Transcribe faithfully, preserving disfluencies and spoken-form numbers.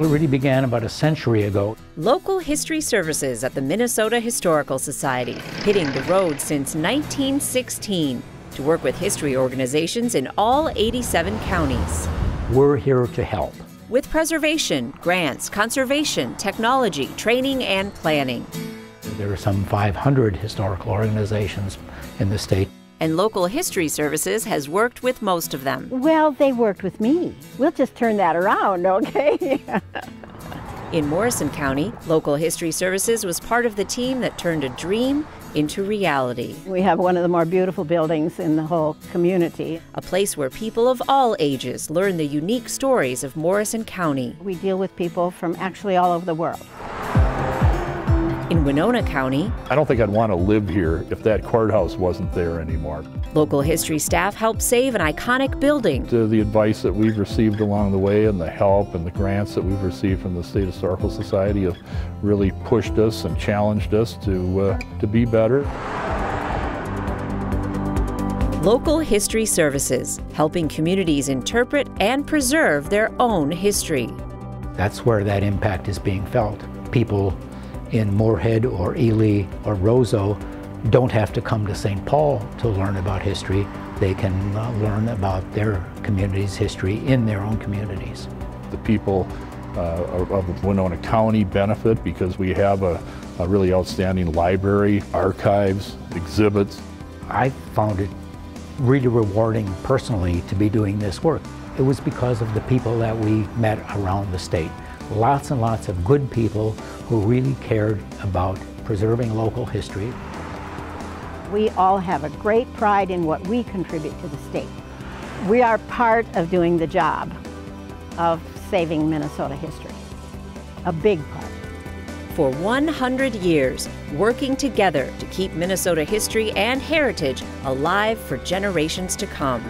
It really began about a century ago. Local history services at the Minnesota Historical Society, hitting the road since nineteen sixteen to work with history organizations in all eighty-seven counties. We're here to help. With preservation, grants, conservation, technology, training, and planning. There are some five hundred historical organizations in the state. And Local History Services has worked with most of them. Well, they worked with me. We'll just turn that around, okay? In Morrison County, Local History Services was part of the team that turned a dream into reality. We have one of the more beautiful buildings in the whole community. A place where people of all ages learn the unique stories of Morrison County. We deal with people from actually all over the world. In Winona County, I don't think I'd want to live here if that courthouse wasn't there anymore. Local history staff helped save an iconic building. To the advice that we've received along the way and the help and the grants that we've received from the State Historical Society have really pushed us and challenged us to, uh, to be better. Local History Services, helping communities interpret and preserve their own history. That's where that impact is being felt. People in Moorhead or Ely or Roseau don't have to come to Saint Paul to learn about history. They can uh, learn about their community's history in their own communities. The people uh, of Winona County benefit because we have a, a really outstanding library, archives, exhibits. I found it really rewarding personally to be doing this work. It was because of the people that we met around the state. Lots and lots of good people who really cared about preserving local history. We all have a great pride in what we contribute to the state. We are part of doing the job of saving Minnesota history, a big part. For one hundred years, working together to keep Minnesota history and heritage alive for generations to come.